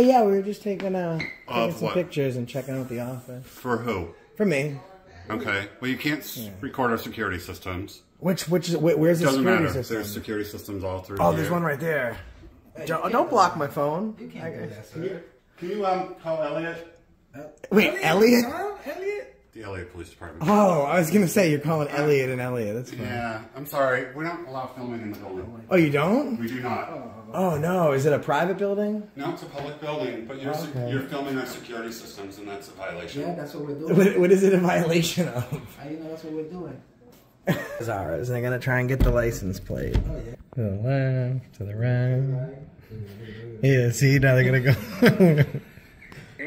yeah, we were just taking, some pictures and checking out the office. For who? For me. Okay. Well, you can't record our security systems. Where's the security system? There's security systems all through. Oh, there's one right there. Don't block my phone. You can't do that, sir. Can you call Eliot? Wait, Eliot? Eliot? The Eliot Police Department. Oh, I was going to say, you're calling Eliot and Eliot. That's fine. Yeah, I'm sorry. We don't allow filming in the building. Oh, you don't? We do not. Oh, no. Is it a private building? No, it's a public building, but you're filming our security systems, and that's a violation. Yeah, that's what we're doing. What is it a violation of? You know, that's what we're doing. Zara, isn't they going to try and get the license plate? Oh, yeah. To the left, to the right. Yeah, see, now they're going to go... Do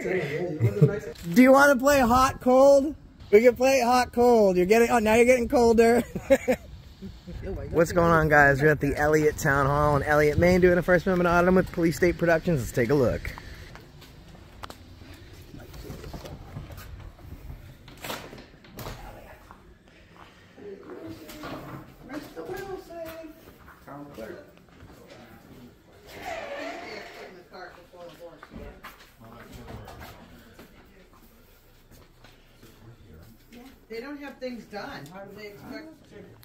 you want to play hot cold? We can play hot cold. You're getting now you're getting colder. What's going on, guys? We're at the Eliot Town Hall in Eliot, Maine, doing a First Amendment audit with Police State Productions. Let's take a look. They don't have things done. How do they expect?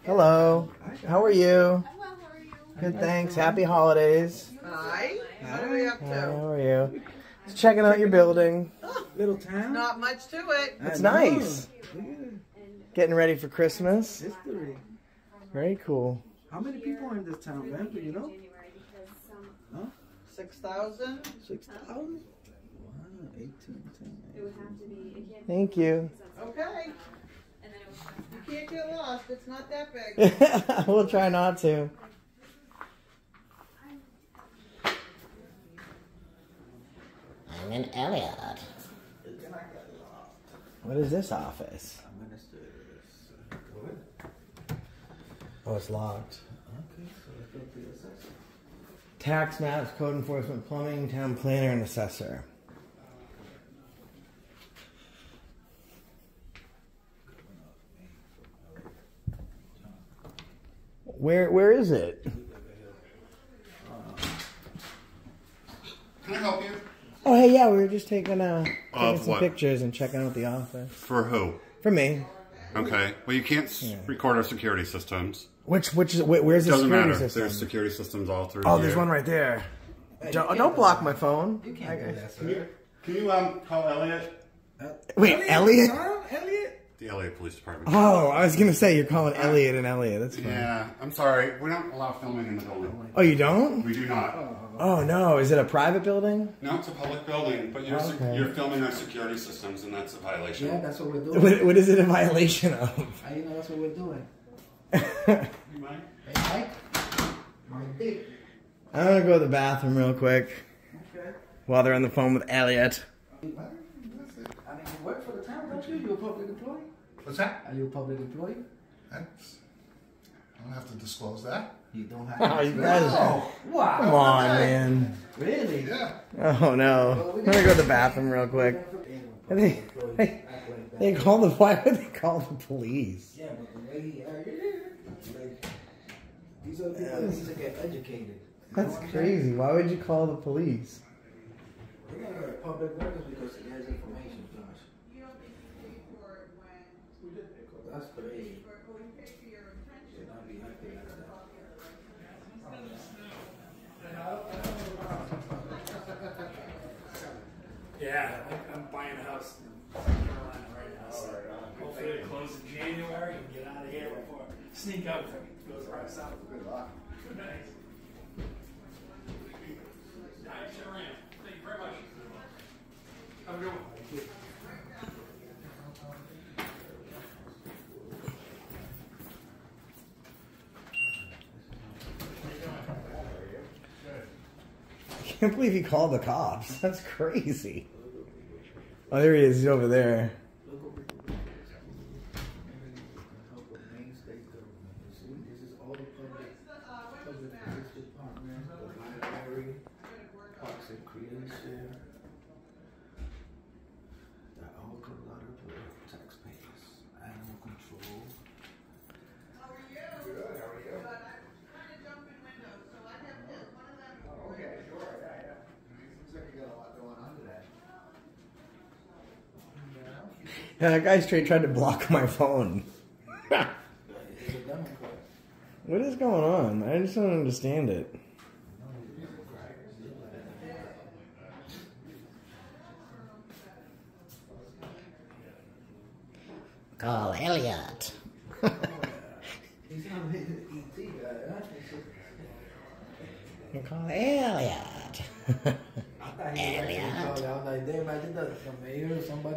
Hello. How are you? I'm well, how are you? Good, thanks. Happy holidays. Hi. What are we up to? How are you? Just checking out your building. Little town. Not much to it. It's nice. Getting ready for Christmas. History. Very cool. How many people are in this town, man? Do you know? Huh? 6,000. 6,000? Wow. 1810. It would have to be. Thank you. Okay. You can't get lost. It's not that big. We'll try not to. I'm in Eliot. What is this office? Oh, it's locked. Okay, so it's going to be assessor. Tax maps, code enforcement, plumbing, town planner, and assessor. Where is it? Can I help you? Oh, hey, yeah, we were just taking, some pictures and checking out the office. For who? For me. Okay. Well, you can't record our security systems. Where's the security system? There's security systems all through. Oh, there's one right there. Don't block my phone. You can't do that, sir. Can you call Eliot? Wait, Eliot? Eliot? The Eliot Police Department. Oh, I was going to say, you're calling Eliot and Eliot. That's funny. Yeah, I'm sorry. We don't allow filming in the building. Oh, you don't? We do not. Oh, no. Is it a private building? No, it's a public building, but you're filming our security systems, and that's a violation. Yeah, that's what we're doing. What is it a violation of? You know, that's what we're doing. You mind? Hey, Mike? I'm going to go to the bathroom real quick while they're on the phone with Eliot. I mean, you work for the town, don't you? You're a public employee. What's that? Are you a public employee? I don't have to disclose that. You don't have to disclose that? Oh, wow. Come on, man. Really? Yeah. Oh, no. I'm going to go to the bathroom real quick. They called the... Why would they call the police? Yeah, but the way he these are people that need to get educated. That's crazy. Why would you call the police? We're going to go to public records because it has information, Josh. You don't think you pay for it when... We did pay for it. That's crazy. But we pay for your intention. They're not being happy with that. Yeah, I'm buying a house in South Carolina right now. So hopefully it'll close in January and get out of here before... Sneak out if it goes right south. Good luck. Good night. Nice, Sharon. I can't believe he called the cops. That's crazy. Oh, there he is. He's over there. Yeah, that guy straight tried to block my phone. What is going on? I just don't understand it. Call Eliot. You call Eliot. Eliot.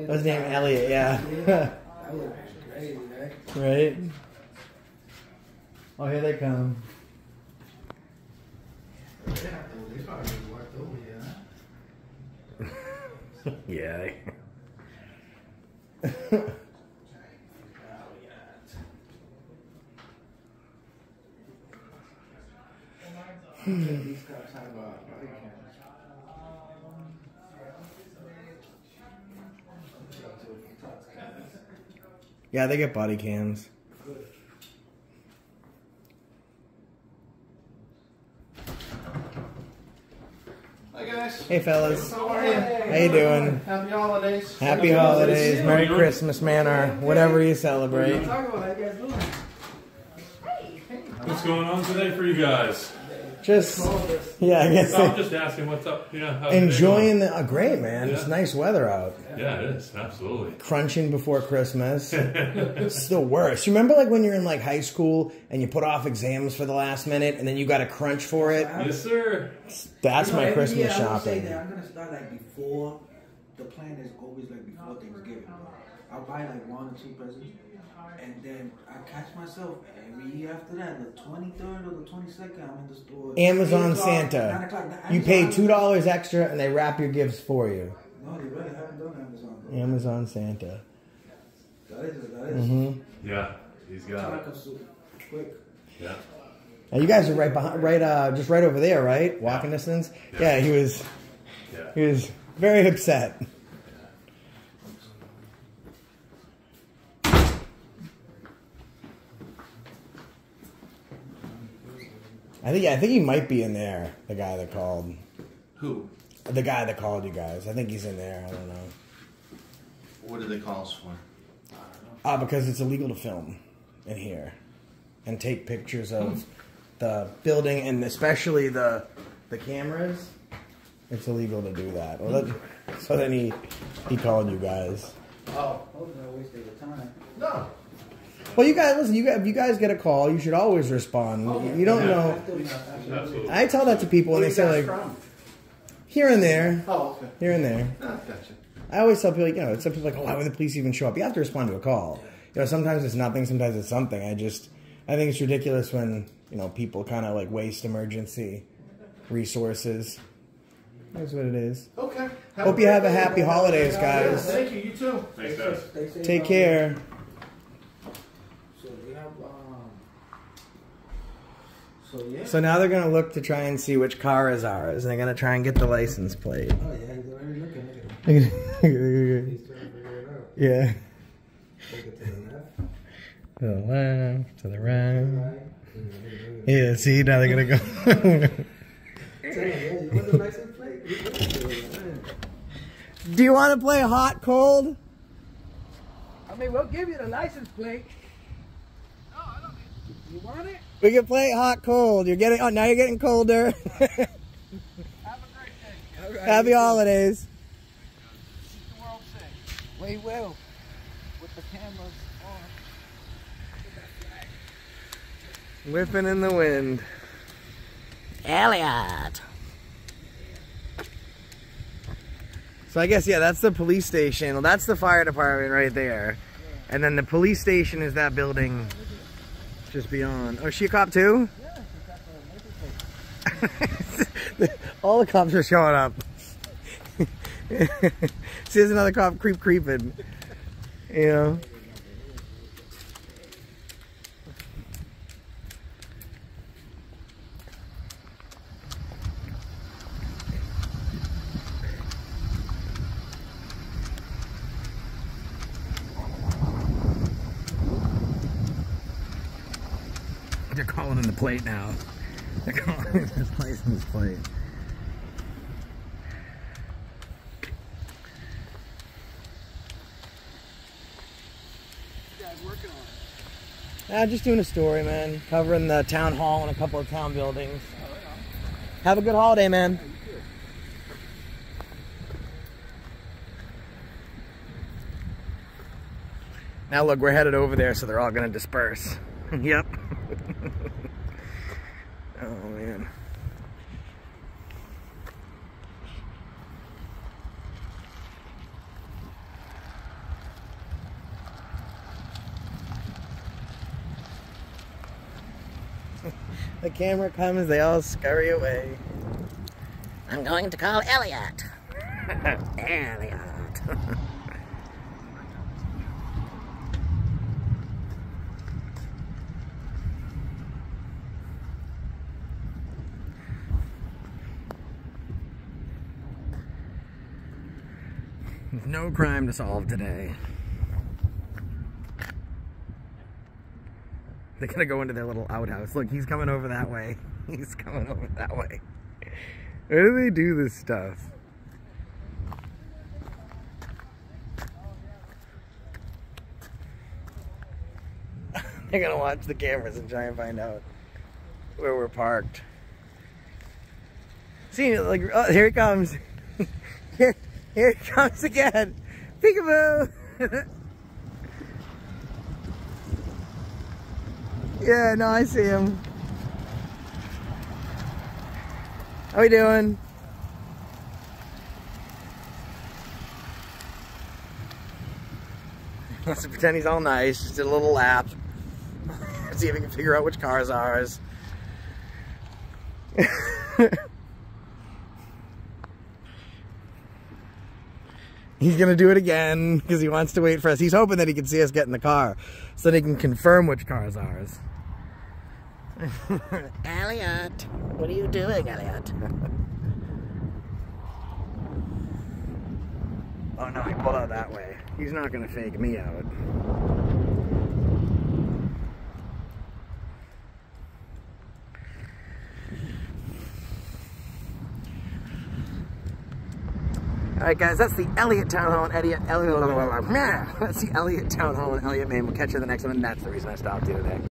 His name Eliot, yeah. That would be crazy, right? Right? Oh, here they come. Yeah. Yeah, they get body cams. Hi guys. Hey fellas. How are you? How you doing? Happy holidays. Happy holidays. Merry Christmas, man, or whatever you celebrate. What's going on today for you guys? Just, yeah, I guess. I'm just asking what's up. Yeah, enjoying the great, man. Yeah. It's nice weather out. Yeah, it is. Absolutely. Crunching before Christmas. It's the worst. You remember like when you're in like high school and you put off exams for the last minute and then you got to crunch for it? Yes, sir. That's my Christmas shopping. I'm going to start like before. The plan is always like before Thanksgiving. I'll buy like 1 or 2 presents. And then I catch myself every year after that, the 23rd or the 22nd, I'm in the store. Amazon Santa. 9 o'clock, Amazon. You pay $2 extra and they wrap your gifts for you. No, they really haven't done Amazon. Though. Amazon Santa. That is. Mm-hmm. Yeah, he's got it. Quick. Yeah. Now you guys are right behind, just right over there, right? Walking distance. Yeah, he was very upset. I think he might be in there, the guy that called. Who? The guy that called you guys. I think he's in there. I don't know. What are the calls for? I don't know. Because it's illegal to film in here and take pictures of the building and especially the cameras. It's illegal to do that. Well, so then he called you guys. Oh, I wasted the time. No. Well, you guys, listen, if you guys get a call, you should always respond. You don't know. Absolutely. I tell that to people, and they say, like, here and there. Oh, okay. Here and there. Oh, gotcha. I always tell people, like, you know, some people are like, oh, why would the police even show up? You have to respond to a call. You know, sometimes it's nothing, sometimes it's something. I think it's ridiculous when, you know, people kind of, like, waste emergency resources. That's what it is. Okay. Hope you have a happy holidays, guys. Yeah, thank you. You too. Thanks, guys. Take care. So now they're going to look to try and see which car is ours, and they're going to try and get the license plate. Oh, yeah, they're already looking at it. He's trying to figure it out. Yeah. Take it to the left, to the right. Yeah, see, now they're going to go. You want the license plate? Do you want to play hot, cold? I mean, we'll give you the license plate. No, I don't need it. You want it? We can play hot, cold. Now you're getting colder. Have a great day. Happy holidays. This is the world thing. We will. With the cameras on. Whipping in the wind. Eliot. So I guess, yeah, that's the police station. Well, that's the fire department right there. Yeah. And then the police station is that building. Just beyond. Oh, is she a cop too? Yeah, she's a cop for a motorcycle. All the cops are showing up. See, there's another cop creeping. You know? They're calling in the plate now. They're calling in this license plate. guys working on? Just doing a story, man. Covering the town hall and a couple of town buildings. Oh, yeah. Have a good holiday, man. Yeah, you too. Now look, we're headed over there, so they're all gonna disperse. Yep. Oh man. The camera comes, they all scurry away. I'm going to call Eliot. Eliot. No crime to solve today. They're gonna go into their little outhouse. Look, he's coming over that way. He's coming over that way. Why do they do this stuff? They're gonna watch the cameras and try and find out where we're parked. See, like, oh, here he comes. Here it comes again. Peekaboo! Yeah, no, I see him. How we doing? Let's pretend he's all nice. Just did a little lap. See if we can figure out which car is ours. He's gonna do it again because he wants to wait for us. He's hoping that he can see us get in the car so that he can confirm which car is ours. Eliot, what are you doing, Eliot? Oh no, he pulled out that way. He's not gonna fake me out. Alright guys, that's the Eliot Town Hall and Eliot, Maine. We'll catch you in the next one, and that's the reason I stopped here today.